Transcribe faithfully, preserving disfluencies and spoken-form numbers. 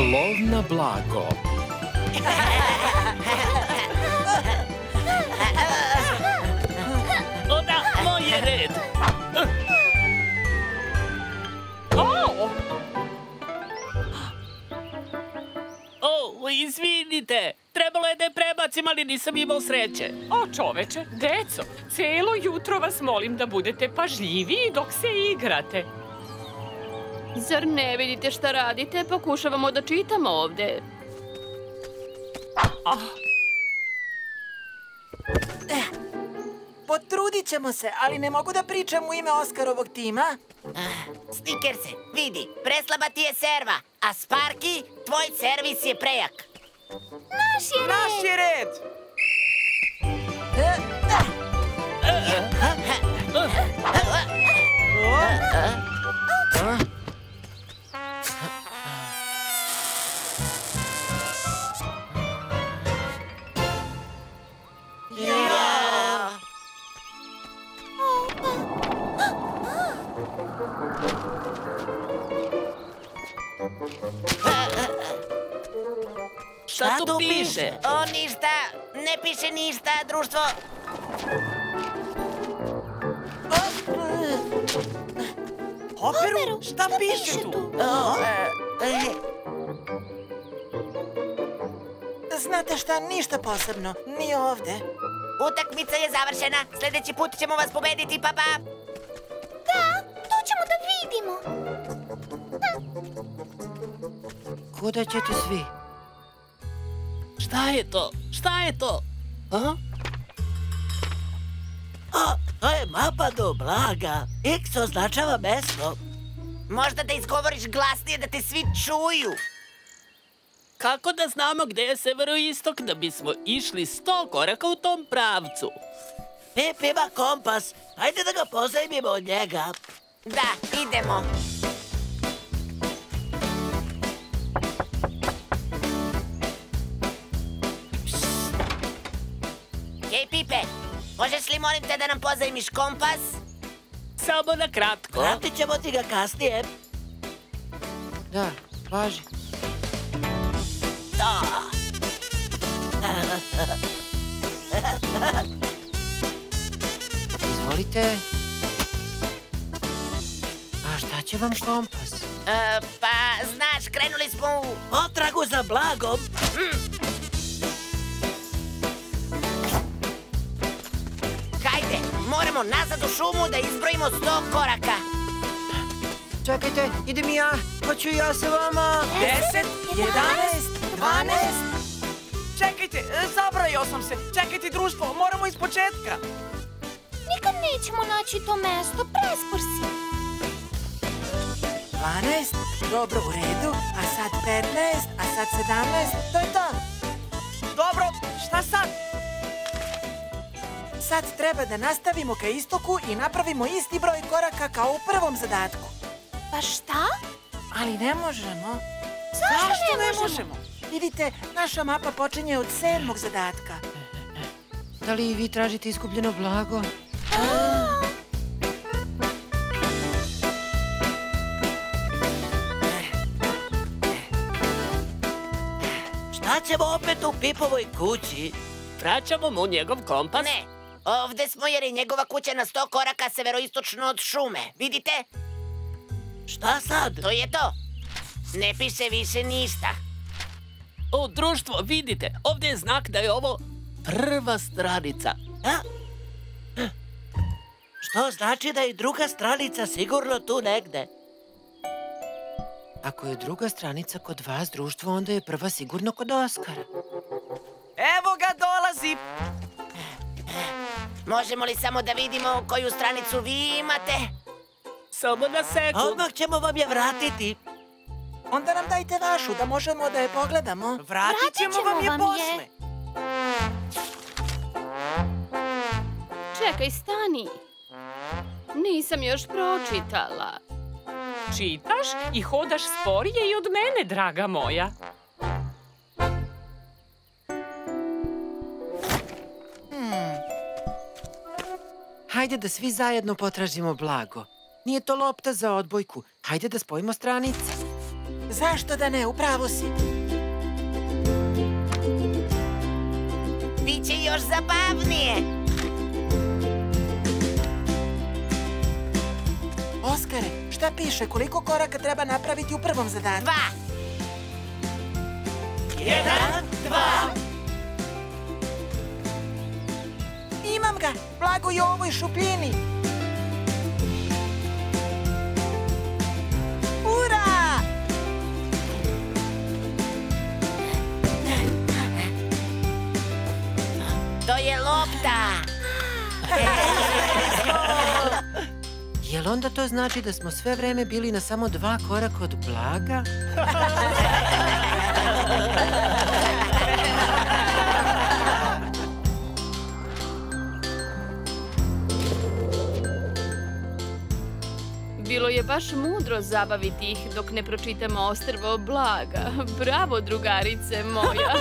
Lov na blago. O da, moj je red. O, izvinite. Trebalo je da je prebacim, ali nisam imao sreće. O čoveče, deco, celo jutro vas molim da budete pažljiviji dok se igrate. Zar ne vidite šta radite? Pokušavamo da čitamo ovde. Potrudit ćemo se, ali ne mogu da pričam u ime Oskarovog tima. Snickerse, vidi, preslaba ti je serva, a Sparki, tvoj servis je prejak. Naš je red! Naš je red! Šta tu piše? O, ništa. Ne piše ništa, društvo. Hoperu, šta piše tu? Znate šta, ništa posebno. Nije ovde. Utakmica je završena. Sljedeći put ćemo vas pobediti, papa. Da, to ćemo da vidimo. Kuda ćete svi? Šta je to? Šta je to? To je mapa do blaga. X označava mesto. Možda da izgovoriš glasnije da te svi čuju. Kako da znamo gde je severoistok da bismo išli sto koraka u tom pravcu? Pip ima kompas. Hajde da ga pozajmimo od njega. Da, idemo. Hej, Pipe, možeš li molim te da nam pozajmiš kompas? Samo na kratko. Vratit ćemo ti ga kasnije. Da, važi. Da. Izvolite. A šta će vam kompas? Pa, znaš, krenuli smo u potragu za blagom. Moramo nazad u šumu da izbrojimo sto koraka. Čekajte, idem i ja. Hoću i ja sa vama. Deset, jedanaest, dvanaest. Čekajte, zabrojao sam se. Čekajte, društvo, moramo iz početka. Nikad nećemo naći to mesto, prespor si. Dvanaest, dobro u redu, a sad petnaest, a sad sedamnaest, to je to. Dobro, šta sad? Sad treba da nastavimo ka istoku i napravimo isti broj koraka kao u prvom zadatku. Pa šta? Ali ne možemo. Zašto ne možemo? Vidite, naša mapa počinje od sedmog zadatka. Da li vi tražite izgubljeno blago? Šta ćemo opet u Pipovoj kući? Vraćamo mu njegov kompas? Ne. Ovde smo jer je njegova kuća na sto koraka severoistočno od šume. Vidite? Šta sad? To je to. Ne piše više ništa. O, društvo, vidite. Ovde je znak da je ovo prva stranica. Što znači da je druga stranica sigurno tu negde. Ako je druga stranica kod vas, društvo, onda je prva sigurno kod Oskara. Evo ga, dolazi! Možemo li samo da vidimo koju stranicu vi imate? Samo na sekund. Odmah ćemo vam je vratiti. Onda nam dajte vašu da možemo da je pogledamo. Vratit ćemo vam je posle. Čekaj, stani. Nisam još pročitala. Čitaš i hodaš sporije i od mene, draga moja. Hajde da svi zajedno potražimo blago. Nije to lopta za odbojku. Hajde da spojimo stranice. Zašto da ne, upravo si. Biće još zabavnije. Oskare, šta piše? Koliko koraka treba napraviti u prvom zadatku? Dva. Jedan, dva. Imam ga, blago je ovoj šupljini. Ura! To je lopta. Jel onda to znači da smo sve vreme bili na samo dva koraka od blaga? Bilo je baš mudro zabaviti ih dok ne pročitamo Ostrvo blaga. Bravo, drugarice moja!